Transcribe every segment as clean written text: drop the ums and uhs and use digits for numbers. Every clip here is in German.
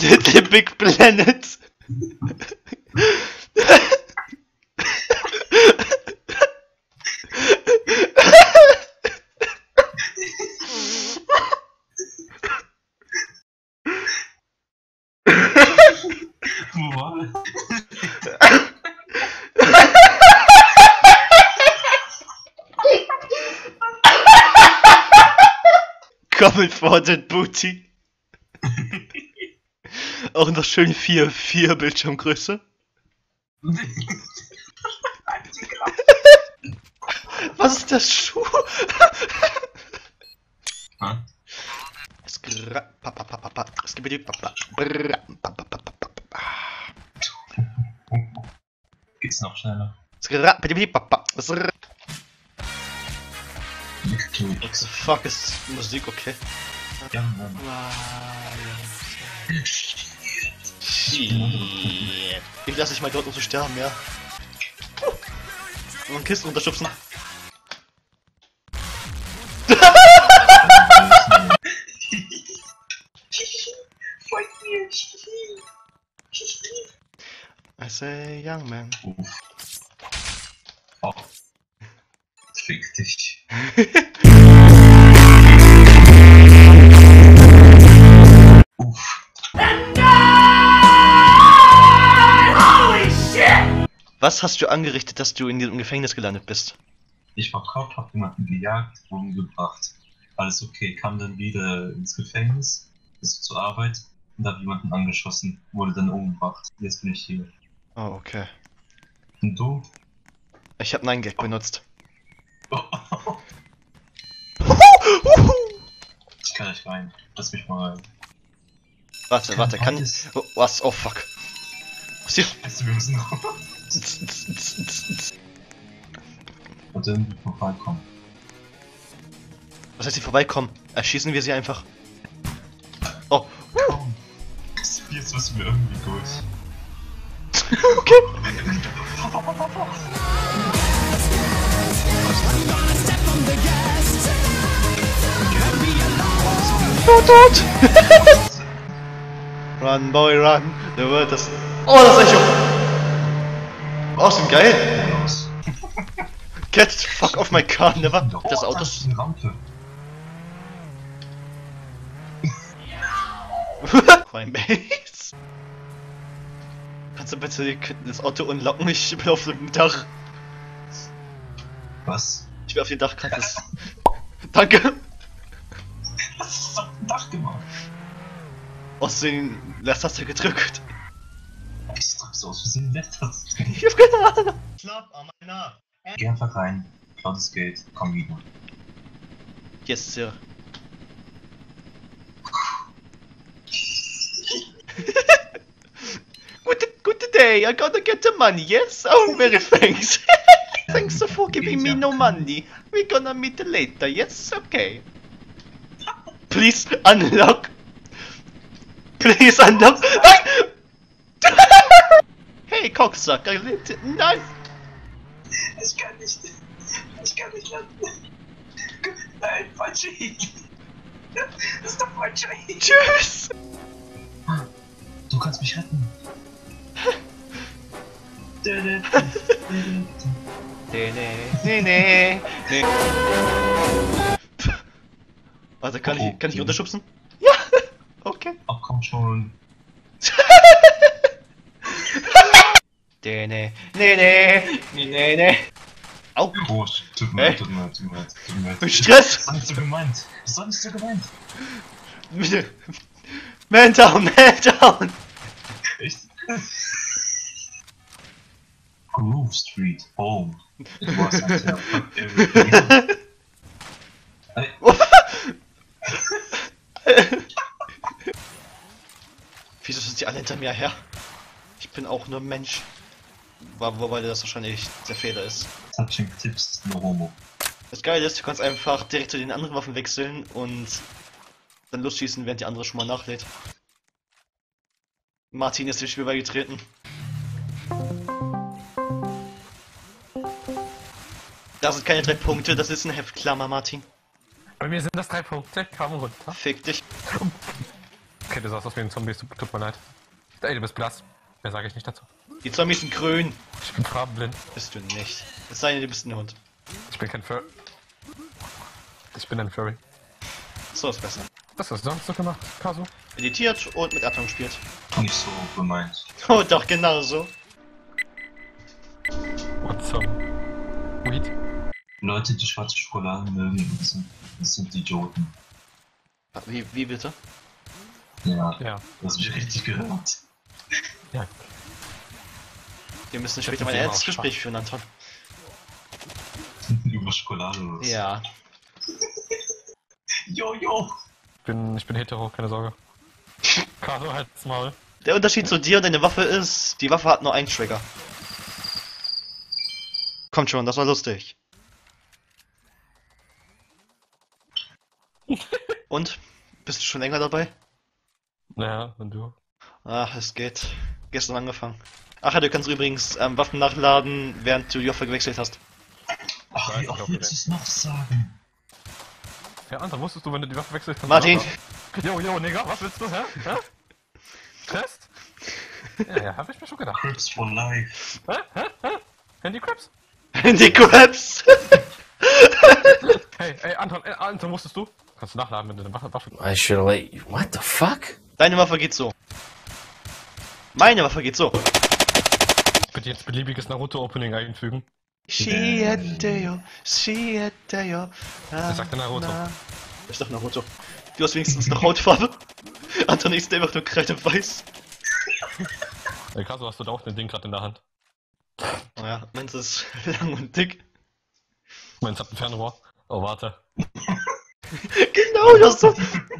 Little Big Planet. Coming for that booty. Auch noch schön 4 Bildschirmgröße. Was ist der Schuh? Geht's noch schneller? What the fuck, ist Musik okay? Ja, Mann. Shit. Ich lass dich mal dort, um zu sterben, ja? Und Kisten runterschubsen. I say young man. Oh. Fick dich. Was hast du angerichtet, dass du in diesem Gefängnis gelandet bist? Ich war Kopf, hab jemanden gejagt, umgebracht. Alles okay, kam dann wieder ins Gefängnis, bis zur Arbeit und da hab jemanden angeschossen, wurde dann umgebracht. Jetzt bin ich hier. Oh, okay. Und du? Ich hab 9gag benutzt. Oh. Ich kann nicht rein. Lass mich mal rein. Warte, kann ich. Oh, was? Oh, fuck. Was hier? Wir müssen noch. Und dann vorbeikommen. Was heißt die vorbeikommen? Erschießen wir sie einfach. Oh. Komm. Jetzt müssen wir irgendwie durch. Okay. Tot! Run, boy, run! Der World ist. Oh, das Echo! Oh, sind geil! Get the fuck off my car, never! Das Auto ist eine Rampe. Mein Base! Kannst du bitte das Auto unlocken? Ich bin auf dem Dach. Was? Ich bin auf dem Dach, kannst es. Danke! Was ist auf dem Dach gemacht? Aus den Leertaste gedrückt. Ich drück's aus Versehen Leertaste. Ich hab keine Ahnung. Schlapp an meinen Arm. Geh einfach rein. Klaus Geld. Komm wieder. Yes, Sir. Good day. I gotta get the money. Yes? Oh, very thanks. Thanks for giving me no money. We're gonna meet later. Yes? Okay. Please unlock. Please unlock. Hey, Cocksack, I lit. Nein. Ich kann nicht landen. Nein, falsche Idee. Das ist doch falsche Idee. Tschüss. Du kannst mich retten. Warte, kann ich unterschubsen? Ja! Okay. Ach komm schon. Nee. Au! Tut mir leid. Mit Stress! Was hast du gemeint? Bitte. Man down! Echt? Grove Street Home. It was until everything. Wieso sind die alle hinter mir her? Ich bin auch nur Mensch. Wobei das wahrscheinlich der Fehler ist. Touching Tips, no homo. Das Geile ist, du kannst einfach direkt zu den anderen Waffen wechseln und dann losschießen, während die andere schon mal nachlädt. Martin ist dem Spiel beigetreten. Das sind keine 3 Punkte, das ist ein Heftklammer, Martin. Bei mir sind das 3 Punkte, komm runter. Fick dich. Okay, du sahst aus wie ein Zombie, tut mir leid. Ey, du bist blass. Mehr sage ich nicht dazu. Die Zombies sind grün. Ich bin farbenblind. Bist du nicht. Es sei denn, du bist ein Hund. Ich bin kein Furry. Ich bin ein Furry. So ist besser. Das hast du sonst so gemacht, Kasu. Meditiert und mit Atmung spielt. Nicht so gemeint. Oh, doch, genau so. What's up? Weed? Leute, die schwarze Schokolade mögen, das sind Idioten. Wie bitte? Ja. Du hast mich richtig gehört. Ja. Wir müssen später mal ein erstes Gespräch führen, Anton. Über Schokolade oder was? Ja. Jojo! Ich bin hetero, keine Sorge. Karo, halt's Maul. Der Unterschied zu dir und deiner Waffe ist, die Waffe hat nur einen Trigger. Kommt schon, das war lustig. Und? Bist du schon länger dabei? Naja, und du? Ach, es geht. Gestern angefangen. Ach ja, du kannst übrigens Waffen nachladen, während du die Waffe gewechselt hast. Ach, wie oft willst du es noch sagen? Ja, Anton, wusstest du, wenn du die Waffe wechselst, kannst Martin! Du yo, Nigga, was willst du, hä? Test? Ja, hab ich mir schon gedacht. Crabs for life. Hä? Handy-Crabs? Handy-Crabs! Hey, Anton, wusstest du? Kannst du nachladen, wenn du eine Waffe... I should let you... What the fuck? Deine Waffe geht so. Meine Waffe geht so. Bitte jetzt beliebiges Naruto-Opening einfügen. Shieteo. Was sagt der Naruto? Ich dachte Naruto. Du hast wenigstens eine Hautfarbe. Anton ist einfach nur kreideweiß. Ey, Kasu, hast du da auch den Ding gerade in der Hand? Naja, meins ist lang und dick. Meins hat ein Fernrohr. Oh, warte. Genau, du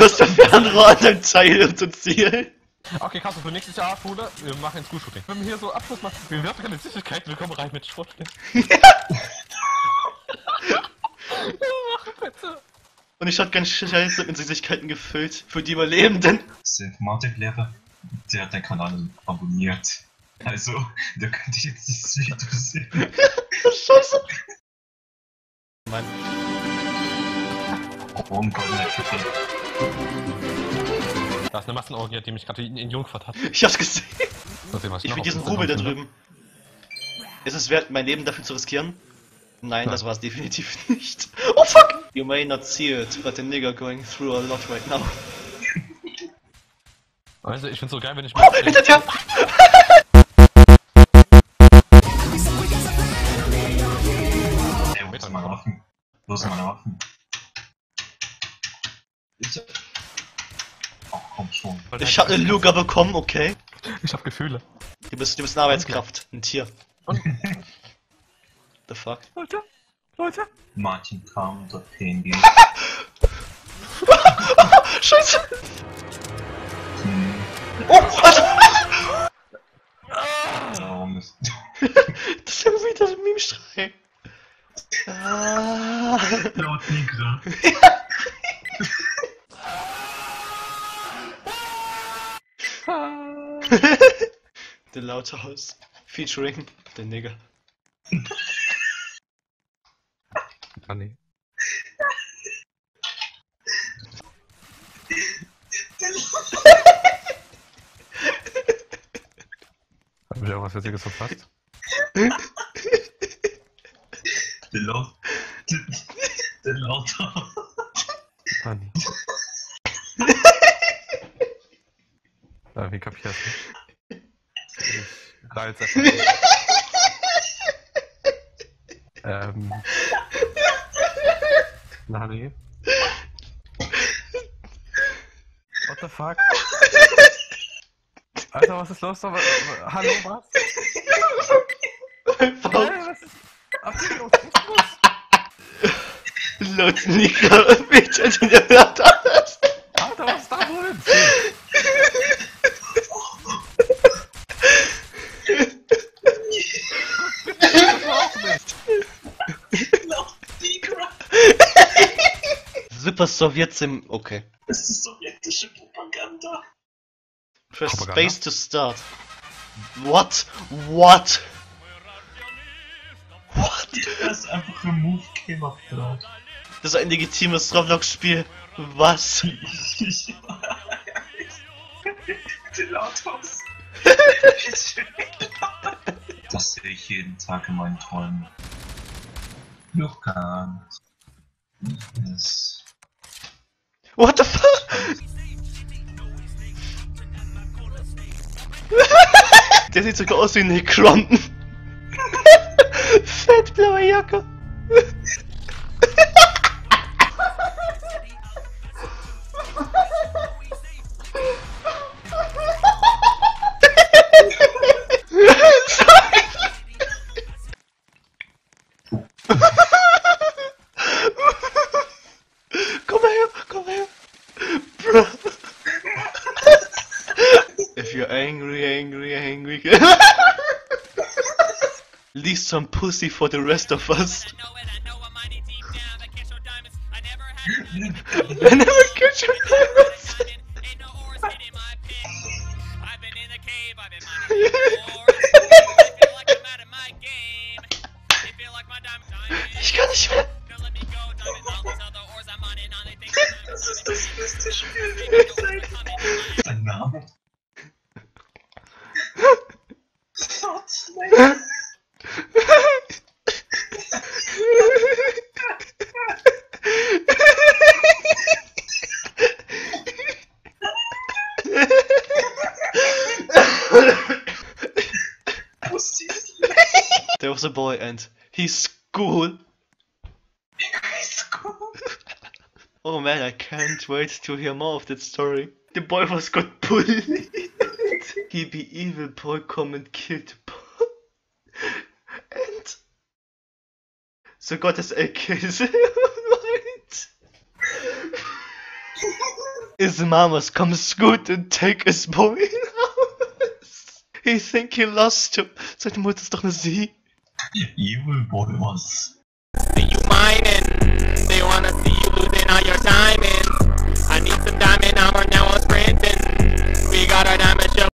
hast ein Fernrohr an deinem Teil und zum Ziel. Okay, Kasu, für nächstes Jahr Schule, wir machen jetzt School-Shooting. Wenn wir hier so Abschluss machen, wir werfen keine Süßigkeiten, wir kommen rein mit Schrotflin. Und ich hatte ganz Scheiße mit Süßigkeiten gefüllt, für die Überlebenden. Der Informatiklehrer, der hat den Kanal abonniert. Also, der könnte ich jetzt nicht sehen. Scheiße. Mann. Oh mein Gott, da ist eine Massenorgie, die mich gerade in Jungfahrt hat. Ich hab's gesehen. Ich will diesen Rubel da drüben. Ist es wert, mein Leben dafür zu riskieren? Nein, das war's definitiv nicht. Oh fuck! You may not see it, but the nigger going through a lot right now. Also, ich find's so geil, wenn ich... Oh, hinter dir! Wo ist meine Waffen? Bitte? Oh, komm schon. Ich hab ne Luga bekommen, okay? Ich hab Gefühle. Du bist eine Arbeitskraft, ein Tier. Und? The fuck? Leute? Martin kam unter PNG. Scheiße! Oh, Alter! Das ist ja wieder so ein Meme-Schrei. Laut Nigra. The Loud House featuring the nigger. Funny. Hab ich auch was Witziges verpasst? The Loud House. Funny. Wie kapiert das? Da jetzt einfach. Nani? What the fuck? Alter, was ist los? Hallo, was? Mein Faust! Ach, hier los, los! Laut Nika, bitte, der hört alles! Alter, was ist da drin? Okay. Das ist sowjetische Propaganda. Press Space to start. What? Das ist einfach Remove Game of Thrones. Das ist ein legitimes Roblox-Spiel. Was? Bitte laut aus. Das sehe ich jeden Tag in meinen Träumen. Luca. What the fuck? Der sieht sogar aus wie ein Nekronten. Fettblaue Jacke. If you're angry. Leave some pussy for the rest of us. I never catch your diamonds. Ain't no oars been in my pants. I've been in the cave, I've been mining for. It feel like I'm out of my game. It feel like my diamonds. Ich kann nicht mehr. Don't let me go, diamonds all these other oars I'm on and on and things. Das ist das beste Spiel der Welt. Dein Name? There was a boy and he's cool. He's cool. Oh man, I can't wait to hear more of that story. The boy was got bullied. He be evil boy come and killed the boy. And so got his AKs. His mamas come scoot and take his boy. I think he lost him. Seine Mutter ist doch eine Sie. Evil boy was. You meinen?